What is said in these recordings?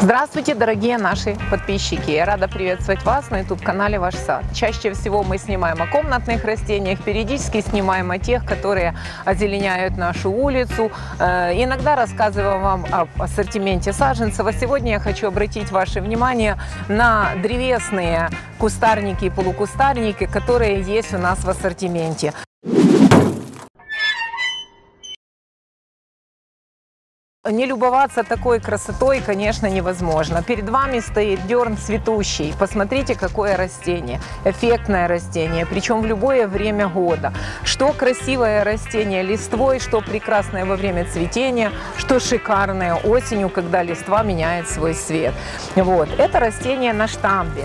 Здравствуйте, дорогие наши подписчики! Я рада приветствовать вас на YouTube-канале «Ваш сад». Чаще всего мы снимаем о комнатных растениях, периодически снимаем о тех, которые озеленяют нашу улицу. Иногда рассказываем вам об ассортименте саженцев. А сегодня я хочу обратить ваше внимание на древесные кустарники и полукустарники, которые есть у нас в ассортименте. Не любоваться такой красотой, конечно, невозможно. Перед вами стоит дерн цветущий. Посмотрите, какое растение. Эффектное растение, причем в любое время года. Что красивое растение листвой, что прекрасное во время цветения, что шикарное осенью, когда листва меняет свой цвет. Вот. Это растение на штамбе.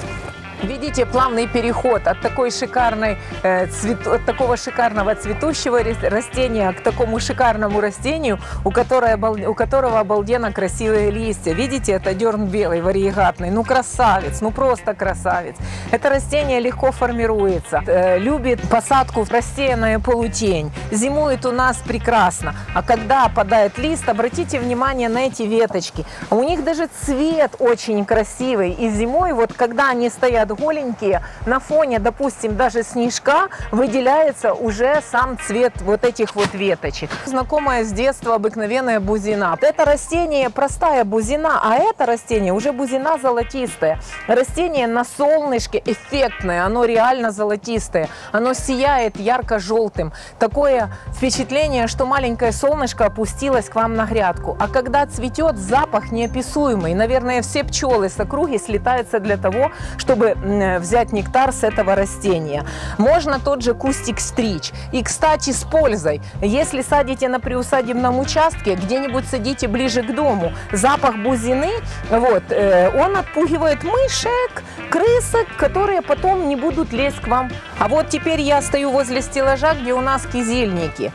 Видите плавный переход от такого шикарного цветущего растения к такому шикарному растению, у которого обалденно красивые листья. Видите, это дерн белый варьегатный. Ну красавец, ну просто красавец. Это растение легко формируется, любит посадку в рассеянную полутень. Зимует у нас прекрасно. А когда опадает лист, обратите внимание на эти веточки. У них даже цвет очень красивый. И зимой, вот когда они стоят голенькие, на фоне, допустим, даже снежка, выделяется уже сам цвет вот этих вот веточек. Знакомая с детства обыкновенная бузина. Это растение простая бузина, а это растение уже бузина золотистая. Растение на солнышке эффектное, оно реально золотистое. Оно сияет ярко-желтым. Такое впечатление, что маленькое солнышко опустилось к вам на грядку. А когда цветет, запах неописуемый. Наверное, все пчелы с округи слетаются для того, чтобы взять нектар с этого растения. Можно тот же кустик стричь. И, кстати, с пользой. Если садите на приусадебном участке, где-нибудь садите ближе к дому. Запах бузины, вот, он отпугивает мышек, крысок, которые потом не будут лезть к вам. А вот теперь я стою возле стеллажа, где у нас кизильники.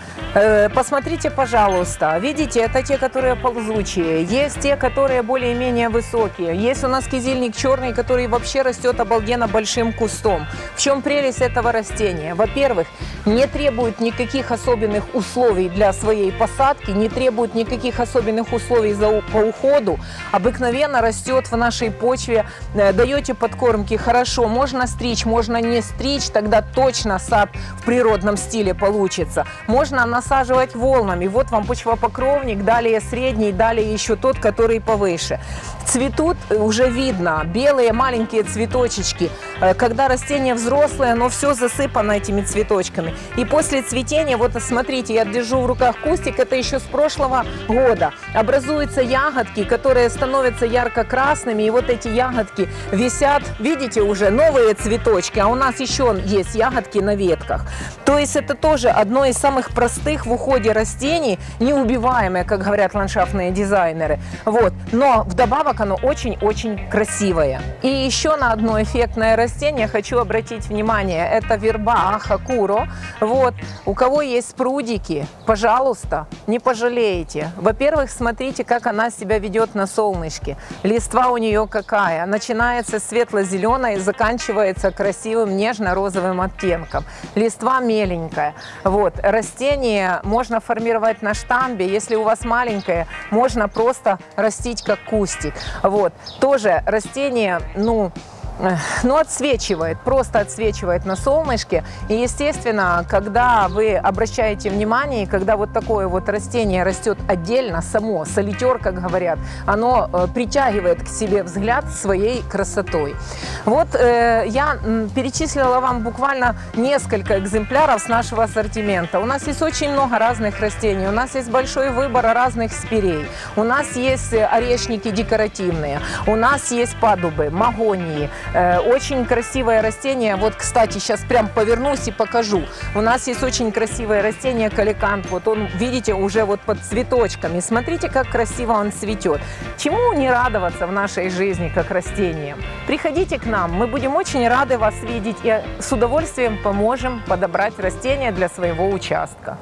Посмотрите, пожалуйста. Видите, это те, которые ползучие. Есть те, которые более-менее высокие. Есть у нас кизильник черный, который вообще растет обалденно большим кустом. В чем прелесть этого растения? Во-первых, не требует никаких особенных условий для своей посадки, не требует никаких особенных условий по уходу. Обыкновенно растет в нашей почве, даете подкормки хорошо, можно стричь, можно не стричь, тогда точно сад в природном стиле получится. Можно насаживать волнами. Вот вам почвопокровник, далее средний, далее еще тот, который повыше. Цветут, уже видно, белые маленькие цветочки. Когда растение взрослое, оно все засыпано этими цветочками. И после цветения, вот смотрите, я держу в руках кустик, это еще с прошлого года. Образуются ягодки, которые становятся ярко-красными, и вот эти ягодки висят, видите, уже новые цветочки, а у нас еще есть ягодки на ветках. То есть это тоже одно из самых простых в уходе растений, неубиваемое, как говорят ландшафтные дизайнеры. Вот. Но вдобавок оно очень-очень красивое. И еще на одно эффектное растение хочу обратить внимание. Это верба Хакуро. Вот. У кого есть прудики, пожалуйста, не пожалеете. Во-первых, смотрите, как она себя ведет на солнышке. Листва у нее какая. Начинается светло-зеленая и заканчивается красивым нежно-розовым оттенком. Листва меленькая. Вот. Растение можно формировать на штамбе. Если у вас маленькое, можно просто растить как кустик. Вот. Тоже растение, отсвечивает, просто отсвечивает на солнышке. И, естественно, когда вы обращаете внимание, когда вот такое вот растение растет отдельно, само, солитер, как говорят, оно притягивает к себе взгляд своей красотой. Вот я перечислила вам буквально несколько экземпляров с нашего ассортимента. У нас есть очень много разных растений, у нас есть большой выбор разных спирей, у нас есть орешники декоративные, у нас есть падубы, магонии. Очень красивое растение, вот, кстати, сейчас прям повернусь и покажу. У нас есть очень красивое растение каликант, вот он, видите, уже вот под цветочками. Смотрите, как красиво он цветет. Чему не радоваться в нашей жизни, как растениям? Приходите к нам, мы будем очень рады вас видеть и с удовольствием поможем подобрать растения для своего участка.